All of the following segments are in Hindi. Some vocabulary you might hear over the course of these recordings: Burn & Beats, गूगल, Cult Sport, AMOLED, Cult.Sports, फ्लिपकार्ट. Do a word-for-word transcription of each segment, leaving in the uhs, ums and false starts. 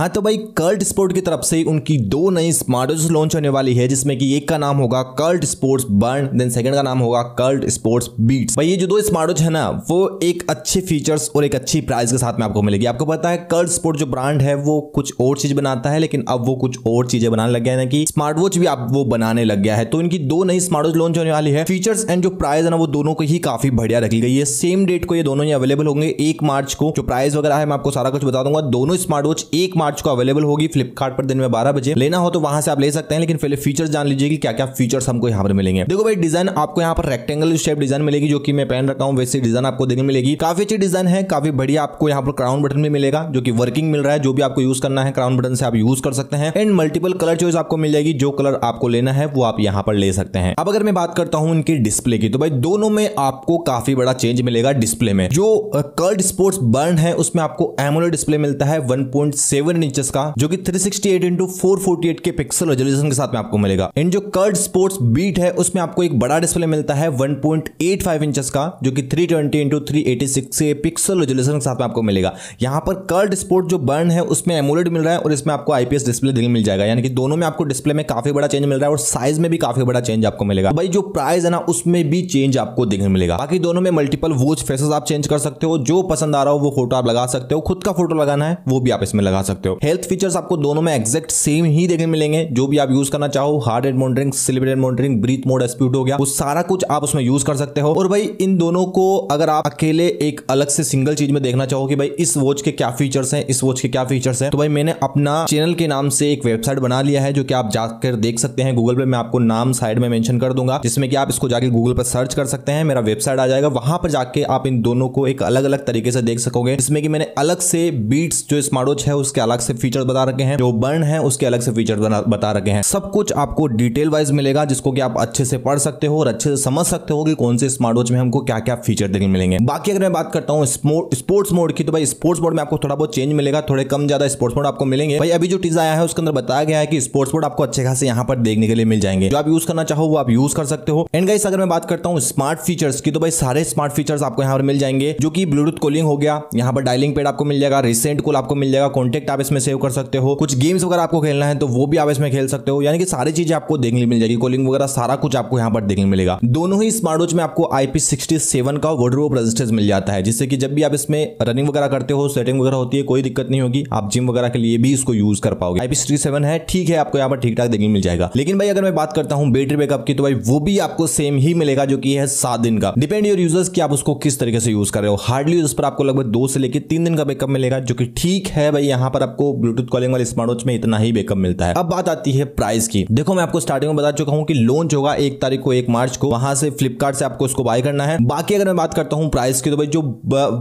हाँ तो भाई कल्ट स्पोर्ट की तरफ से उनकी दो नई स्मार्ट वॉचेस लॉन्च होने वाली है, जिसमें कि एक का नाम होगा cult sports burn, then second का नाम होगा कल्ट स्पोर्ट्स बीट्स। भाई ये जो दो स्मार्ट वॉच है ना, वो एक अच्छे फीचर्स और एक अच्छी प्राइस के साथ में आपको मिलेगी। आपको पता है कल्ट स्पोर्ट जो ब्रांड है वो कुछ और चीज बनाता है, लेकिन अब वो कुछ और चीजें बनाने लग गया है ना, कि स्मार्ट वॉच भी आप वो बनाने लग गया है। तो इनकी दो नई स्मार्ट वॉच लॉन्च होने वाली है, फीचर्स एंड जो प्राइस है ना वो दोनों को ही काफी बढ़िया रखी गई है। सेम डेट को ये दोनों ही अवेलेबल होंगे, एक मार्च को। जो प्राइस वगैरह है मैं आपको सारा कुछ बता दूंगा। दोनों स्मार्ट वॉच एक मार्च को अवेलेबल होगी फ्लिपकार्ट पर दिन में बारह बजे। लेना हो तो वहां से आप ले सकते हैं, लेकिन पहले फीचर्स जान लीजिए कि क्या क्या फीचर्स हमको यहाँ पर मिलेंगे। देखो भाई डिजाइन आपको यहाँ पर रेक्टेंगल शेप डिजाइन मिलेगी, जो कि मैं पहन रखा हूँ वैसे डिजाइन आपको देखने मिलेगी। काफी अच्छी डिजाइन है, काफी बढ़िया। आपको यहाँ पर क्राउन बटन भी मिलेगा जो कि वर्किंग मिल रहा है, जो भी आपको यूज करना है क्राउन बटन से आप यूज कर सकते हैं। एंड मल्टीपल कलर चॉइस आपको मिल जाएगी, जो कलर आपको लेना है वो आप यहाँ पर ले सकते हैं। अब अगर मैं बात करता हूँ इनके डिस्प्ले की, तो भाई दोनों में आपको काफी बड़ा चेंज मिलेगा। डिस्प्ले में जो कल्ट स्पोर्ट्स बर्न है उसमें आपको एमोलेड डिस्प्ले मिलता है वन पॉइंट सेवन इंचेस का, जो कि three sixty eight into four forty eight के पिक्सल रेजोल्यूशन के साथ में आपको मिलेगा। एंड जो कल्ट स्पोर्ट्स बीट है उसमें आपको एक बड़ा डिस्प्ले मिलता है one point eight five inches का, जो कि three twenty into three eighty six के पिक्सल रेजोल्यूशन के साथ में आपको मिलेगा। यहाँ पर कल्ट स्पोर्ट जो बर्न है उसमें एमोलेड मिल रहा है और इसमें आपको आईपीएस डिस्प्ले देखने मिल जाएगा, यानी कि दोनों में आपको डिस्प्ले में काफी बड़ा चेंज मिल रहा है और साइज में भी काफी बड़ा चेंज आपको मिलेगा। भाई जो प्राइस है ना उसमें भी चेंज आपको देखने मिलेगा। बाकी दोनों में मल्टीपल वॉच फेसेस आप चेंज कर सकते हो, जो पसंद आ रहा हो वो फोटो आप लगा सकते हो। खुद का फोटो लगाना है वो भी आप इसमें लगा सकते हो। हेल्थ फीचर्स आपको दोनों में एग्जैक्ट सेम ही देखने मिलेंगे, जो भी आप यूज करना चाहो। Heart rate monitoring, sleep rate monitoring, breathe mode, एस्प्यूट हो गया, वो सारा कुछ आप उसमें यूज कर सकते हो। और भाई इन दोनों को अगर आप अकेले एक अलग से सिंगल चीज में देखना चाहो कि भाई इस वॉच के क्या फीचर्स हैं, इस वॉच के क्या फीचर्स हैं, तो भाई मैंने अपना चैनल के नाम से एक वेबसाइट बना लिया है, जो कि आप जाकर देख सकते हैं गूगल पे। मैं आपको नाम साइड में मेंशन कर दूंगा, जिसमें कि आप इसको जाके गूगल पर सर्च कर सकते हैं, मेरा वेबसाइट आ जाएगा। वहां पर जाके आप इन दोनों को एक अलग अलग तरीके से देख सकोगे, जिसमें कि मैंने अलग से बीट्स जो स्मार्ट वॉच है उसके अलग से फीचर्स बता रखे हैं, जो बर्न है उसके अलग से फीचर्स बता रखे हैं। सब कुछ आपको डिटेल वाइज मिलेगा, जिसको कि आप अच्छे से पढ़ सकते हो और अच्छे से समझ सकते हो कि कौन से स्मार्ट वॉच में हमको क्या क्या फीचर देखने मिलेंगे। बाकी अगर मैं बात करता हूँ स्पोर्ट्स मोड की, तो भाई स्पोर्ट्स मोड में आपको थोड़ा बहुत चेंज मिलेगा, थोड़े कम ज्यादा स्पोर्ट्स मोड आपको मिलेंगे। भाई अभी जो टीज आया है उसके अंदर बताया गया है कि स्पोर्ट्स मोड आपको अच्छे खासे यहाँ पर देखने के लिए मिल जाएंगे, जो आप यूज करना चाहो वो आप यूज कर सकते हो। एंड गाइस अगर मैं बात करता हूँ स्मार्ट फीचर्स की, तो भाई सारे स्मार्ट फीचर्स आपको यहाँ पर मिल जाएंगे, जो कि ब्लूटूथ कॉलिंग हो गया, यहाँ पर डायलिंग पैड आपको मिल जाएगा, रिसेंट कॉल आपको मिल जाएगा, कॉन्टेक्ट आप इसमें सेव कर सकते हो, कुछ गेम्स वगैरह आपको खेलना है तो वो भी आप इसमें खेल सकते हो, यानी कि सारी चीजें आपको देखने मिल जाएगी, कॉलिंग वगैरह सारा कुछ आपको यहाँ पर देखने मिलेगा। दोनों ही स्मार्ट वॉच में आपको आई पी सिक्सटी सेवन का वार्डरोब रेजिस्टेंस मिल जाता है, जिससे कि जब भी आप इसमें रनिंग वगैरह करते हो, सेटिंग वगैरह होती है, कोई दिक्कत नहीं होगी, आप जिम वगैरह के लिए भी इसको यूज कर पाओगे। आई पी सिक्सटी सेवन है, ठीक है, आपको यहाँ पर ठीक ठाक देखने मिल जाएगा। लेकिन भाई अगर मैं बात करता हूँ बैटरी बैकअप की, तो भाई वो भी आपको सेम ही मिलेगा, जो कि है सात दिन का। डिपेंड योर यूजर्स कि आप उसको किस तरीके से यूज कर रहे हो। हार्डली उस पर आपको लगभग दो से लेकर तीन दिन का बैकअप मिलेगा, जो कि ठीक है। भाई यहाँ पर आपको ब्लूटूथ कॉलिंग वाले स्मार्ट वॉच में इतना ही बैकअप मिलता है। अब बात आती है प्राइस की। देखो मैं आपको स्टार्टिंग में बता चुका हूँ कि लॉन्च होगा एक तारीख को, एक मार्च को, वहां से फ्लिपकार्ट से आपको इसको बाय करना है। बाकी अगर मैं बात करता हूँ प्राइस की, तो भाई जो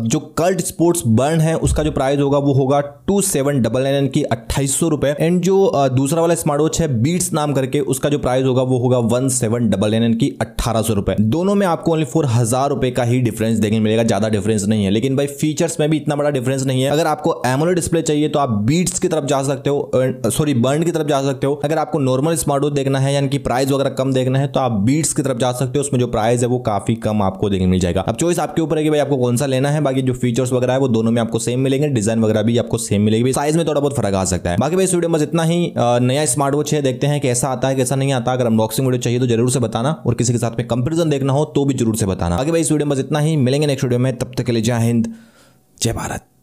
जो कल्ट स्पोर्ट्स बर्न है उसका जो प्राइस होगा वो होगा टू सेवन डबल नाइन की अट्ठाईस सौ रुपए। एंड जो दूसरा वाला स्मार्ट वॉच है बीट्स नाम करके, उसका जो प्राइस होगा वो होगा वन सेवन डबल नाइन की अट्ठारह सौ रुपए। दोनों में आपको ओनली फोर हजार रुपए का ही डिफरेंस देखने मिलेगा, ज्यादा डिफरेंस नहीं है। लेकिन भाई फीचर्स में भी इतना बड़ा डिफरेंस नहीं है। अगर आपको एमोलेड डिस्प्ले चाहिए तो आप बीट्स की तरफ जा सकते हो, सॉरी बर्न की तरफ जा सकते हो। अगर आपको नॉर्मल स्मार्ट वॉच देखना है, यानी कि प्राइस वगैरह कम देखना है, तो आप बीट्स की तरफ जा सकते हो, उसमें जो प्राइस है वो काफी कम आपको देखने मिल जाएगा। अब चॉइस आपके ऊपर है कि भाई आपको कौन सा लेना है। बाकी जो फीचर्स वगैरह है वो दोनों में आपको सेम मिलेंगे, डिजाइन वगैरह भी आपको सेम मिलेगी, साइज में थोड़ा बहुत फर्क आ सकता है। बाकी भाई इस वीडियो में बस इतना ही। नया स्मार्ट वॉच है, देखते हैं कैसा आता है कैसा नहीं आता। अगर अनबॉक्सिंग वीडियो चाहिए तो जरूर से बताना, और किसी के साथ में कंपेरिजन देखना हो तो भी जरूर से बताना। बाकी भाई इस वीडियो में बस इतना ही, मिलेंगे नेक्स्ट वीडियो में। तब तक के लिए जय हिंद, जय भारत।